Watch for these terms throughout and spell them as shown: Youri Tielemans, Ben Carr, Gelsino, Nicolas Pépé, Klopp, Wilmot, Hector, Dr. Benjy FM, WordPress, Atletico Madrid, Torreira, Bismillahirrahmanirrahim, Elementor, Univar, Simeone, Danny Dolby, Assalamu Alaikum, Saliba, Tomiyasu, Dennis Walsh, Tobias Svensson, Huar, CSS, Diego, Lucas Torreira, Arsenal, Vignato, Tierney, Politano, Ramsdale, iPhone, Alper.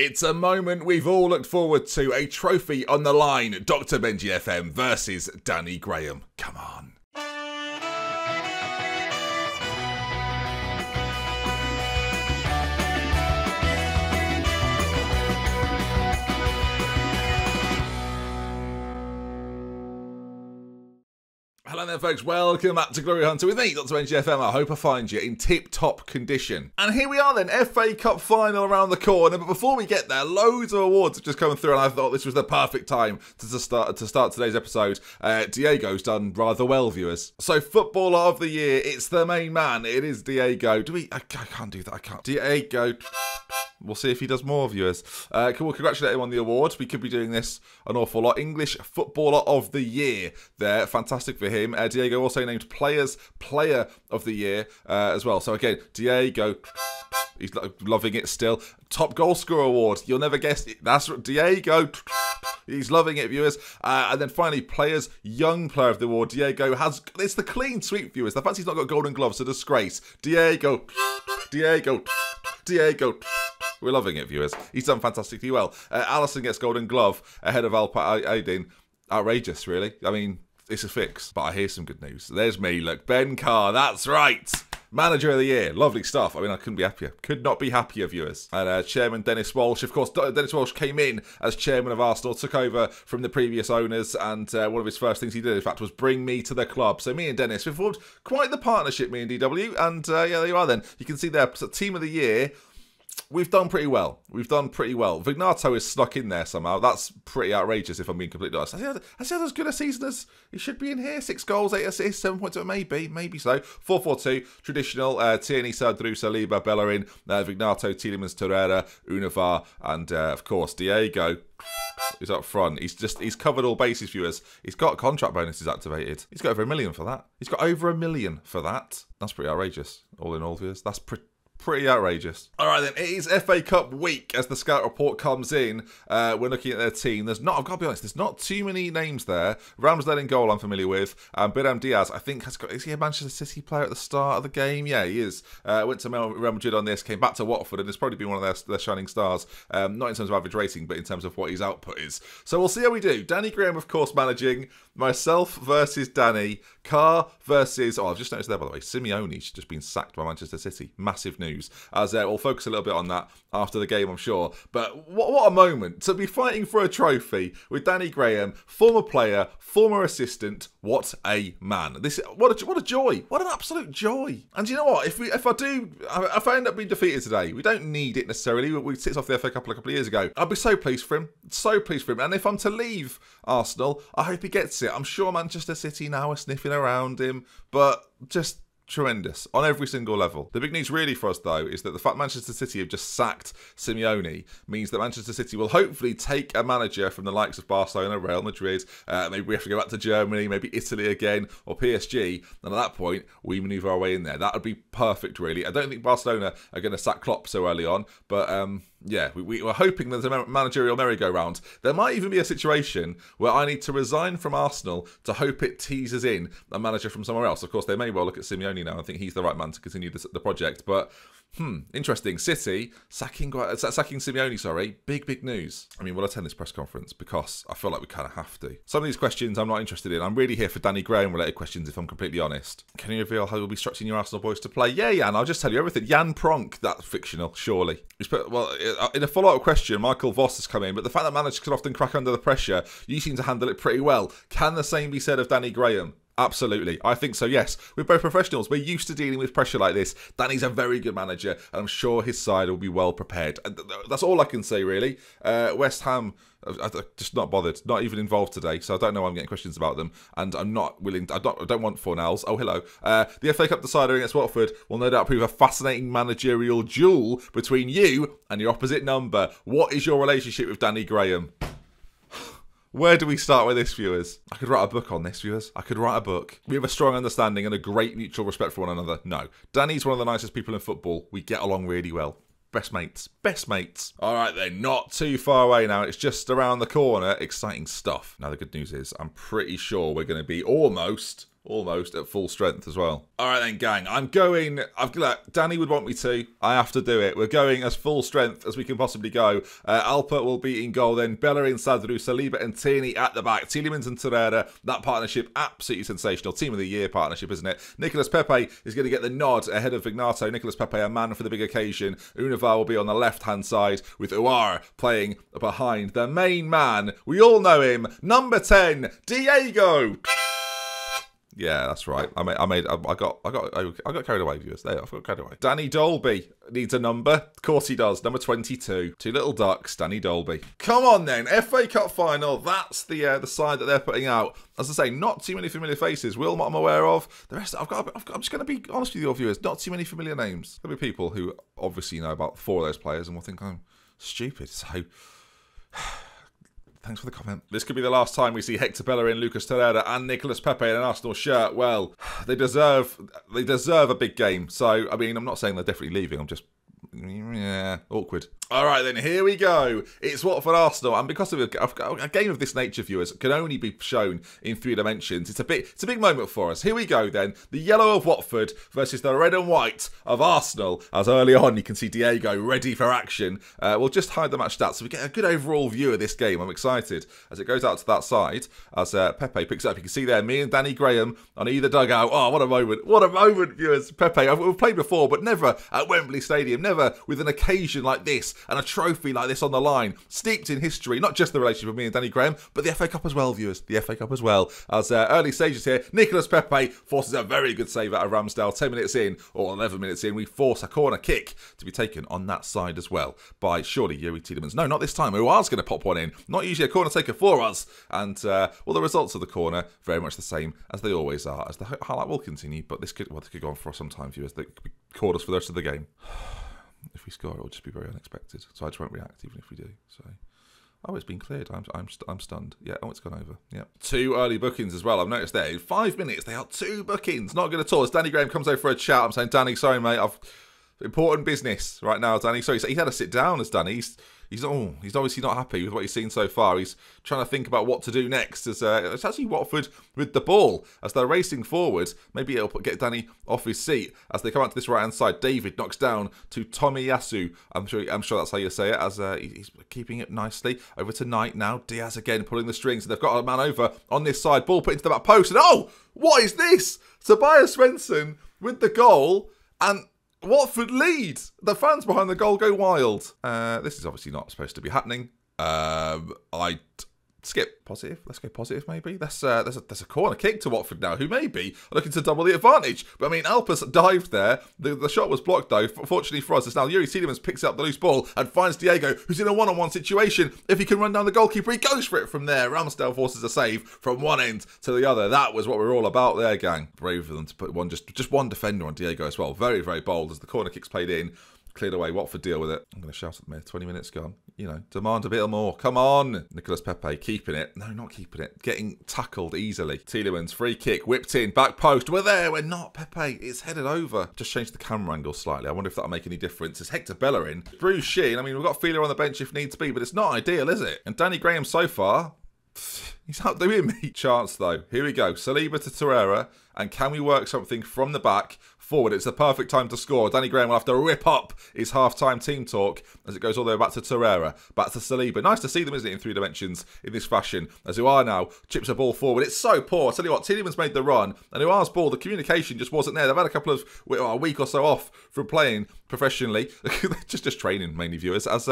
It's a moment we've all looked forward to, a trophy on the line, Dr. Benjy FM versus Danny Graham. Come on. Hello there folks, welcome back to Glory Hunter with me, Dr. Benjy FM. I hope I find you in tip-top condition. And here we are then, FA Cup final around the corner, but before we get there, loads of awards have just come through and I thought this was the perfect time to start today's episode. Diego's done rather well, viewers. So Footballer of the Year, it's the main man, it is Diego. I can't do that, I can't. Diego, we'll see if he does more, viewers. We'll congratulate him on the award. We could be doing this an awful lot. English Footballer of the Year there, fantastic for him. Diego also named Player of the Year as well. So again, Diego, he's loving it still. Top Goal Scorer award. You'll never guess it. That's Diego. He's loving it, viewers. And then finally, Players Young Player of the Award. Diego has. It's the clean sweep, viewers. The fancy's not got Golden Gloves, a disgrace. Diego. Diego. Diego. We're loving it, viewers. He's done fantastically well. Alisson gets Golden Glove ahead of Alper. Outrageous, really. I mean, it's a fix, but I hear some good news. There's me, look, Ben Carr, that's right. Manager of the Year, lovely stuff. I mean, I couldn't be happier. Could not be happier, viewers. And Chairman Dennis Walsh, of course, Dennis Walsh came in as chairman of Arsenal, took over from the previous owners, and one of his first things he did, in fact, was bring me to the club. So me and Dennis, we formed quite the partnership, me and DW, and yeah, there you are then. You can see there, so Team of the Year, we've done pretty well. We've done pretty well. Vignato is snuck in there somehow. That's pretty outrageous if I'm being completely honest. Has he had as good a season as he should be in here? 6 goals, 8 assists, 7 points. Maybe so. 4-4-2, traditional. Tierney, Sadru, Saliba, Bellerin, Vignato, Tielemans, Torreira, Univar, and of course Diego is up front. He's covered all bases, viewers. He's got contract bonuses activated. He's got over $1 million for that. He's got over $1 million for that. That's pretty outrageous. All in all, viewers, that's pretty outrageous. All right then, it is FA Cup week as the scout report comes in. We're looking at their team. I've got to be honest, there's not too many names there. Ramsdale in goal I'm familiar with. Bidam Diaz, I think, is he a Manchester City player at the start of the game? Yeah, he is. Went to Real Madrid on this, came back to Watford, and it's probably been one of their shining stars, not in terms of average rating, but in terms of what his output is. So we'll see how we do. Danny Graham, of course, managing. Myself versus Danny. Carr versus, oh, I've just noticed there, by the way, Simeone's just been sacked by Manchester City. Massive news. As we'll focus a little bit on that after the game, I'm sure. But what a moment to be fighting for a trophy with Danny Graham, former player, former assistant. What a man! What a joy! What an absolute joy! And you know what? If I end up being defeated today, we don't need it necessarily. We sits off the FA Cup a couple of years ago. I'll be so pleased for him. So pleased for him. And if I'm to leave Arsenal, I hope he gets it. I'm sure Manchester City now are sniffing around him, but just tremendous on every single level. The big news really for us though is that the fact Manchester City have just sacked Simeone means that Manchester City will hopefully take a manager from the likes of Barcelona, Real Madrid, maybe we have to go back to Germany, maybe Italy again, or PSG, and at that point we manoeuvre our way in there. That would be perfect really. I don't think Barcelona are going to sack Klopp so early on, but yeah, we were hoping there's a managerial merry-go-round. There might even be a situation where I need to resign from Arsenal to hope it teases in a manager from somewhere else. Of course, they may well look at Simeone now and think he's the right man to continue the project. But, interesting. City, sacking Simeone, sorry. Big news. I mean, we'll attend this press conference because I feel like we kind of have to. Some of these questions I'm not interested in. I'm really here for Danny Graham-related questions, if I'm completely honest. Can you reveal how you'll be structuring your Arsenal boys to play? Yeah, Jan, I'll just tell you everything. Jan Pronk, that's fictional, surely. Well, in a follow-up question, Michael Voss has come in, but the fact that managers can often crack under the pressure, you seem to handle it pretty well. Can the same be said of Danny Graham? Absolutely. I think so, yes. We're both professionals. We're used to dealing with pressure like this. Danny's a very good manager, and I'm sure his side will be well prepared. That's all I can say, really. West Ham, just not bothered. Not even involved today, so I don't know why I'm getting questions about them. And I'm not willing... I don't want Fornals. Oh, hello. The FA Cup decider against Watford will no doubt prove a fascinating managerial duel between you and your opposite number. What is your relationship with Danny Graham? Where do we start with this, viewers? I could write a book on this, viewers. I could write a book. We have a strong understanding and a great mutual respect for one another. No. Danny's one of the nicest people in football. We get along really well. Best mates. Best mates. All right, then. Not too far away now. It's just around the corner. Exciting stuff. Now, the good news is I'm pretty sure we're going to be almost... almost at full strength as well. All right then, gang. I'm going... Danny would want me to. I have to do it. We're going as full strength as we can possibly go. Alper will be in goal then. Bellerin, Sadru, Saliba and Tierney at the back. Tielemans and Torreira. That partnership, absolutely sensational. Team of the year partnership, isn't it? Nicolas Pépé is going to get the nod ahead of Vignato. Nicolas Pépé, a man for the big occasion. Univar will be on the left-hand side with Huar playing behind the main man. We all know him. Number 10, Diego. Yeah, that's right. I got carried away, viewers. There, I've got carried away. Danny Dolby needs a number. Of course he does. Number 22. Two little ducks. Danny Dolby. Come on then, FA Cup final. That's the side that they're putting out. As I say, not too many familiar faces. Wilmot, I'm aware of. The rest, I'm just going to be honest with you, viewers. Not too many familiar names. There'll be people who obviously know about four of those players and will think I'm stupid. So. Thanks for the comment. This could be the last time we see Hector Bellerin, Lucas Torreira and Nicolas Pépé in an Arsenal shirt. Well, they deserve a big game. So, I mean, I'm not saying they're definitely leaving. I'm just... yeah, awkward. All right then, here we go. It's Watford Arsenal, and because of a game of this nature, viewers, can only be shown in three dimensions. It's a big moment for us. Here we go then. The yellow of Watford versus the red and white of Arsenal. As early on, you can see Diego ready for action. We'll just hide the match stats so we get a good overall view of this game. I'm excited as it goes out to that side. As Pépé picks it up, you can see there me and Danny Graham on either dugout. Oh, what a moment! What a moment, viewers. Pépé, we've played before, but never at Wembley Stadium. Never with an occasion like this and a trophy like this on the line. Steeped in history, not just the relationship with me and Danny Graham, but the FA Cup as well, viewers. The FA Cup as well. As early stages here, Nicolas Pépé forces a very good save out of Ramsdale. 10 minutes in, or 11 minutes in, we force a corner kick to be taken on that side as well by, surely, Youri Tielemans. No, not this time. Huar's going to pop one in. Not usually a corner taker for us. And, well, the results of the corner, very much the same as they always are. As the highlight will continue, but this could go on for some time, viewers. They record us for the rest of the game. If we score, it will just be very unexpected. So I just won't react, even if we do. So, oh, it's been cleared. I'm stunned. Yeah. Oh, it's gone over. Yeah. Two early bookings as well. I've noticed there. In 5 minutes, they are two bookings. Not good at all. As Danny Graham comes over for a chat, I'm saying, Danny, sorry, mate. I've important business right now, Danny. So he's had to sit down, as Danny. He's obviously not happy with what he's seen so far. He's trying to think about what to do next. As it's actually Watford with the ball as they're racing forward. Maybe it'll get Danny off his seat as they come out to this right-hand side. David knocks down to Tomiyasu. I'm sure that's how you say it. As he's keeping it nicely over to Knight now. Diaz again pulling the strings. And they've got a man over on this side. Ball put into the back post. And oh, what is this? Tobias Svensson with the goal and. Watford lead! The fans behind the goal go wild. This is obviously not supposed to be happening. I skip positive. Let's go positive, maybe. There's a corner kick to Watford now, who may be looking to double the advantage. But, I mean, Alper dived there. The shot was blocked, though. Fortunately for us, it's now Youri Tielemans picks up the loose ball and finds Diego, who's in a one-on-one situation. If he can run down the goalkeeper, he goes for it from there. Ramsdale forces a save from one end to the other. That was what we're all about there, gang. Brave of them to put one just one defender on Diego as well. Very, very bold as the corner kick's played in. Cleared away. Watford deal with it. I'm going to shout at them here. 20 minutes gone. You know, demand a bit more. Come on. Nicolas Pépé keeping it. No, not keeping it. Getting tackled easily. Tielemans, free kick, whipped in, back post. We're there. We're not. Pépé, it's headed over. Just changed the camera angle slightly. I wonder if that'll make any difference. It's Hector Bellerin. Bruce Sheen. I mean, we've got Feeler on the bench if needs be, but it's not ideal, is it? And Danny Graham so far, he's outdoing me. Chance, though. Here we go. Saliba to Torreira. And can we work something from the back forward? It's the perfect time to score. Danny Graham will have to rip up his half-time team talk as it goes all the way back to Torreira, back to Saliba. Nice to see them, isn't it, in three dimensions in this fashion, as Huar now chips a ball forward. It's so poor. I tell you what, Tielemans made the run, and Huar's ball, the communication just wasn't there. They've had a couple of a week or so off from playing professionally. just training, mainly, viewers, as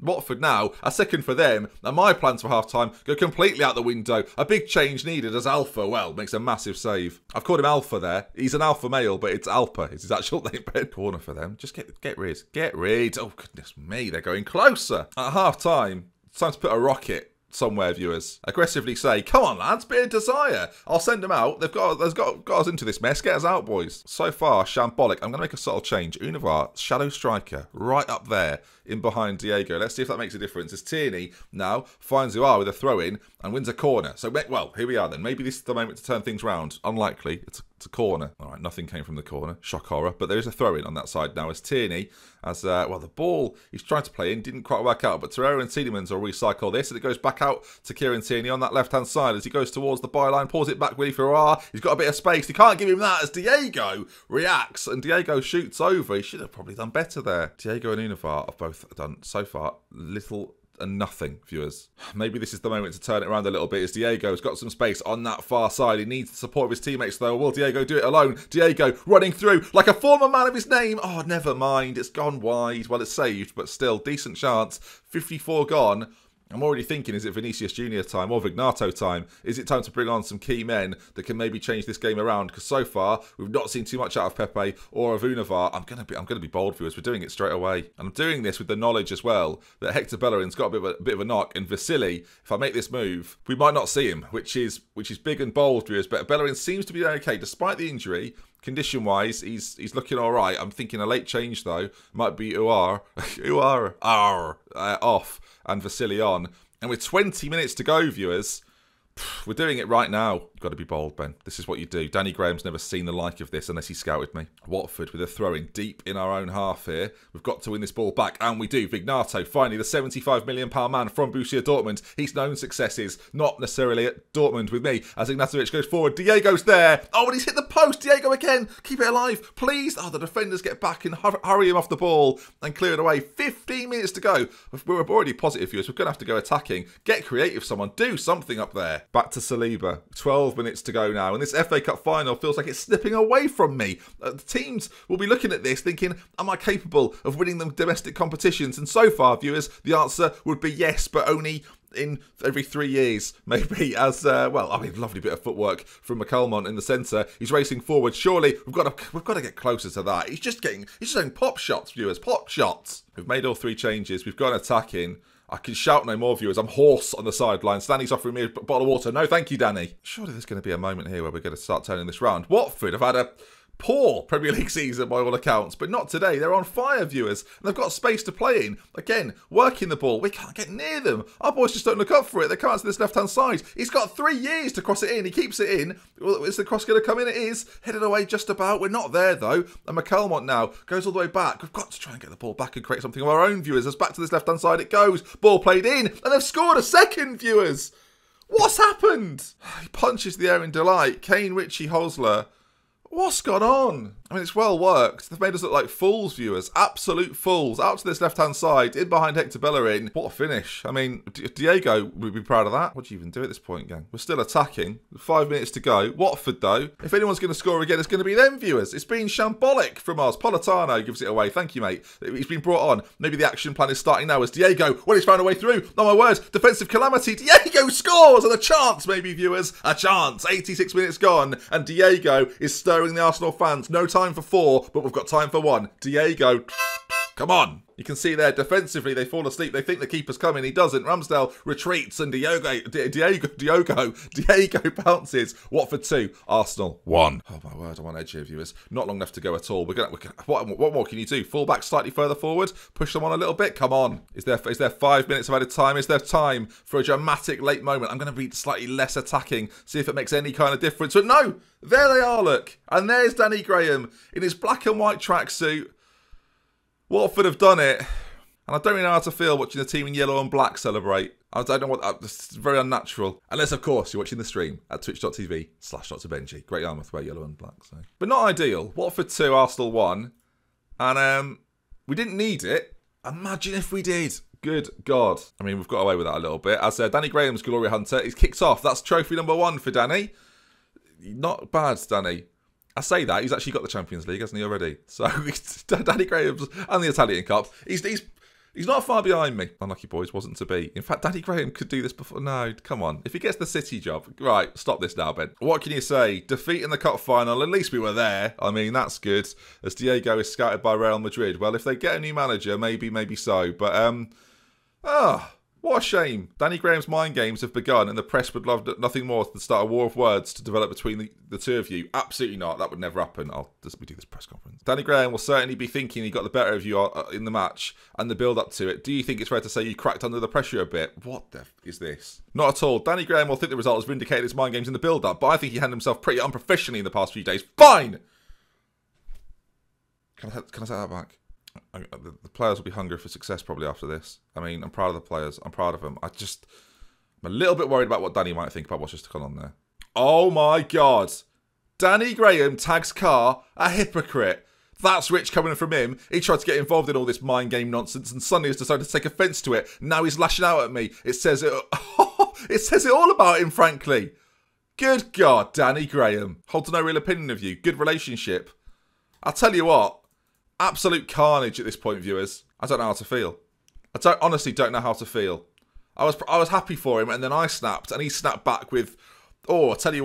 Watford now, a second for them, and my plans for half-time go completely out the window. A big change needed as Alper, well, makes a massive save. I've called him Alper there. He's an alpha male, but it's Alper. It's his actual name. Corner for them. Just get rid. Get rid. Oh, goodness me. They're going closer. At half-time, it's time to put a rocket somewhere, viewers. Aggressively say, come on, lads, bit of desire. I'll send them out. They've got us into this mess. Get us out, boys. So far, shambolic. I'm going to make a subtle change. Univar, shadow striker, right up there in behind Diego. Let's see if that makes a difference. As Tierney now finds Huar with a throw-in and wins a corner. So, well, here we are then. Maybe this is the moment to turn things round. Unlikely. It's to corner. All right, nothing came from the corner. Shock horror. But there is a throw-in on that side now as Tierney, as, well, the ball he's trying to play in didn't quite work out. But Torreira and Tielemans will recycle this, and it goes back out to Kieran Tierney on that left-hand side as he goes towards the byline, pulls it back, Willy for Huar. He's got a bit of space. He can't give him that as Diego reacts, and Diego shoots over. He should have probably done better there. Diego and Univar have both done, so far, little and nothing, viewers. Maybe this is the moment to turn it around a little bit as Diego's got some space on that far side. He needs the support of his teammates though. Will Diego do it alone? Diego running through like a former man of his name. Oh, never mind. It's gone wide. Well, it's saved, but still, decent chance. 54 gone. I'm already thinking, is it Vinicius Junior time or Vignato time? Is it time to bring on some key men that can maybe change this game around? Because so far, we've not seen too much out of Pepe or of Univar. I'm gonna be bold, viewers. We're doing it straight away. And I'm doing this with the knowledge as well that Hector Bellerin's got a bit of a knock. And Vasily, if I make this move, we might not see him, which is big and bold, viewers. But Bellerin seems to be okay despite the injury. Condition-wise, he's looking all right. I'm thinking a late change, though. Might be Huar. Huar. Off. And Vasily on. And with 20 minutes to go, viewers, we're doing it right now. You've got to be bold, Ben. This is what you do. Danny Graham's never seen the like of this unless he scouted me. Watford with a throw-in deep in our own half here. We've got to win this ball back, and we do. Vignato, finally, the £75 million man from Borussia Dortmund. He's known successes, not necessarily at Dortmund with me, as Ignatovic goes forward. Diego's there. Oh, and he's hit the post. Diego again. Keep it alive, please. Oh, the defenders get back and hurry him off the ball and clear it away. 15 minutes to go. We're already positive, viewers. We're going to have to go attacking. Get creative, someone. Do something up there. Back to Saliba. 12 minutes to go now, and this FA Cup final feels like it's slipping away from me. The teams will be looking at this thinking, am I capable of winning them domestic competitions? And so far, viewers, the answer would be yes, but only in every 3 years, maybe, as, well, I mean, lovely bit of footwork from McCalmont in the centre. He's racing forward. Surely we've got to get closer to that. He's just saying pop shots, viewers, pop shots. We've made all three changes. We've gone attacking. I can shout no more, viewers. I'm hoarse on the sidelines. Danny's offering me a bottle of water. No, thank you, Danny. Surely there's going to be a moment here where we're going to start turning this round. Watford have had a poor Premier League season by all accounts, but not today. They're on fire, viewers, and they've got space to play in. Again, working the ball. We can't get near them. Our boys just don't look up for it. They come out to this left-hand side. He's got 3 years to cross it in. He keeps it in. Well, is the cross going to come in? It is. Headed away just about. We're not there, though. And McCalmont now goes all the way back. We've got to try and get the ball back and create something of our own, viewers. As back to this left-hand side it goes. Ball played in, and they've scored a second, viewers. What's happened? He punches the air in delight. Kane, Richie, Hosler. What's gone on? I mean, it's well worked. They've made us look like fools, viewers. Absolute fools. Out to this left-hand side, in behind Hector Bellerin. What a finish. I mean, Diego would be proud of that. What do you even do at this point, gang? We're still attacking. 5 minutes to go. Watford, though. If anyone's going to score again, it's going to be them, viewers. It's been shambolic from us. Politano gives it away. Thank you, mate. He's been brought on. Maybe the action plan is starting now as Diego, well, he's found a way through. Oh, my word. Defensive calamity. Diego scores! And a chance, maybe, viewers. A chance. 86 minutes gone. And Diego is stirring the Arsenal fans. No time for four, but we've got time for one. Diego, come on. You can see there, defensively, they fall asleep. They think the keeper's coming. He doesn't. Ramsdale retreats, and Diego bounces. Watford 2, Arsenal 1. Oh, my word, I'm on edge here, viewers. Not long enough to go at all. What more can you do? Fall back slightly further forward? Push them on a little bit? Come on. Is there 5 minutes of added time? Is there time for a dramatic late moment? I'm going to be slightly less attacking, see if it makes any kind of difference. But no, there they are, look. And there's Danny Graham in his black and white tracksuit. Watford have done it, and I don't really know how to feel watching the team in yellow and black celebrate. I don't know what, it's very unnatural. Unless, of course, you're watching the stream at twitch.tv/Dr. Benjy. Great Yarmouth wear yellow and black, so. But not ideal. Watford 2, Arsenal 1, and we didn't need it. Imagine if we did. Good God. I mean, we've got away with that a little bit. As Danny Graham's Glory Hunter is kicked off. That's trophy number 1 for Danny. Not bad, Danny. I say that, he's actually got the Champions League, hasn't he, already? So, Danny Graham's and the Italian Cup. He's not far behind me. Unlucky boys, wasn't to be. In fact, Danny Graham could do this before. No, come on. If he gets the City job. Right, stop this now, Ben. What can you say? Defeat in the Cup final. At least we were there. I mean, that's good. As Diego is scouted by Real Madrid. Well, if they get a new manager, maybe so. But, What a shame. Danny Graham's mind games have begun and the press would love nothing more than start a war of words to develop between the two of you. Absolutely not. That would never happen. I'll just do this press conference. Danny Graham will certainly be thinking he got the better of you in the match and the build-up to it. Do you think it's fair to say you cracked under the pressure a bit? What the f is this? Not at all. Danny Graham will think the result has vindicated his mind games in the build-up, but I think he handled himself pretty unprofessionally in the past few days. Fine! Can I take that back? The players will be hungry for success probably after this. I mean, I'm proud of the players. I'm proud of them. I'm a little bit worried about what Danny might think about what's just gone on there. Oh my God. Danny Graham tags Carr a hypocrite. That's rich coming from him. He tried to get involved in all this mind game nonsense and suddenly has decided to take offence to it. Now he's lashing out at me. It says it, it says it all about him, frankly. Good God, Danny Graham. Holds no real opinion of you. Good relationship. I'll tell you what. Absolute carnage at this point, viewers. I don't know how to feel. I honestly don't know how to feel. I was happy for him, and then I snapped, and he snapped back with, oh, I tell you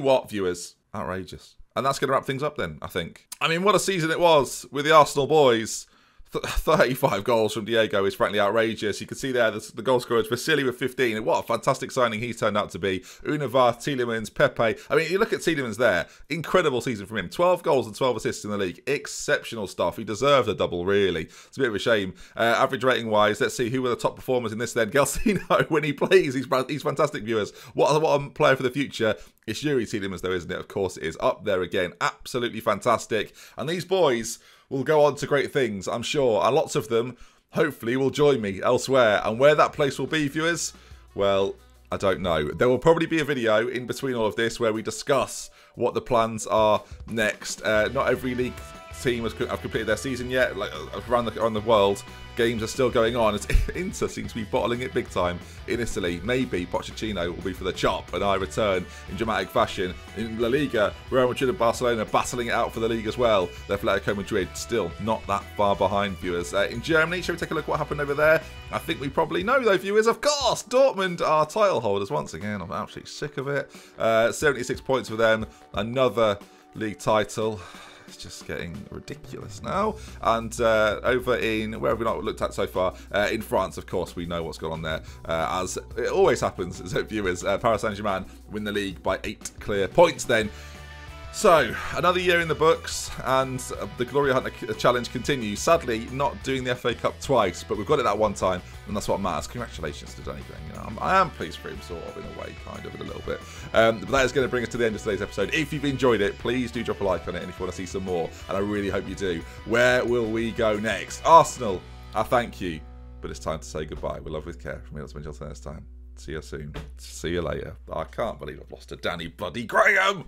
what, viewers, outrageous. And that's going to wrap things up then, I think. I mean, what a season it was with the Arsenal boys. 35 goals from Diego is frankly outrageous. You can see there the goal scorer is Vasily with 15. And what a fantastic signing he's turned out to be. Univar, Tielemans, Pépé. I mean, you look at Tielemans there. Incredible season from him. 12 goals and 12 assists in the league. Exceptional stuff. He deserved a double, really. It's a bit of a shame. Average rating-wise, let's see who were the top performers in this then. Gelsino, when he plays, he's fantastic, viewers. What a player for the future. It's Youri Tielemans though, isn't it? Of course it is. Up there again. Absolutely fantastic. And these boys will go on to great things, I'm sure. And lots of them, hopefully, will join me elsewhere. And where that place will be, viewers, well, I don't know. There will probably be a video in between all of this where we discuss what the plans are next. Not every league team has completed their season yet. Like around the world, games are still going on. Inter seems to be bottling it big time in Italy. Maybe Pochettino will be for the chop, and I return in dramatic fashion. In La Liga, Real Madrid and Barcelona battling it out for the league as well. They're Atletico Madrid still not that far behind, viewers. In Germany, shall we take a look at what happened over there? I think we probably know, though, viewers. Of course, Dortmund are title holders once again. I'm absolutely sick of it. 76 points for them. Another league title. It's just getting ridiculous now. And over in, where have we not looked at so far? In France, of course, we know what's going on there. As it always happens, so viewers, Paris Saint-Germain win the league by 8 clear points then. So, another year in the books, and the Glory Hunter challenge continues. Sadly, not doing the FA Cup twice, but we've got it that one time, and that's what matters. Congratulations to Danny Graham. You know, I am pleased for him, sort of, in a way, kind of, in a little bit. But that is going to bring us to the end of today's episode. If you've enjoyed it, please do drop a like on it, and if you want to see some more, and I really hope you do. Where will we go next? Arsenal, I thank you, but it's time to say goodbye. We're loved with care. From me, that's Dr. Benjy FM. See you soon. See you later. I can't believe I've lost to Danny bloody Graham.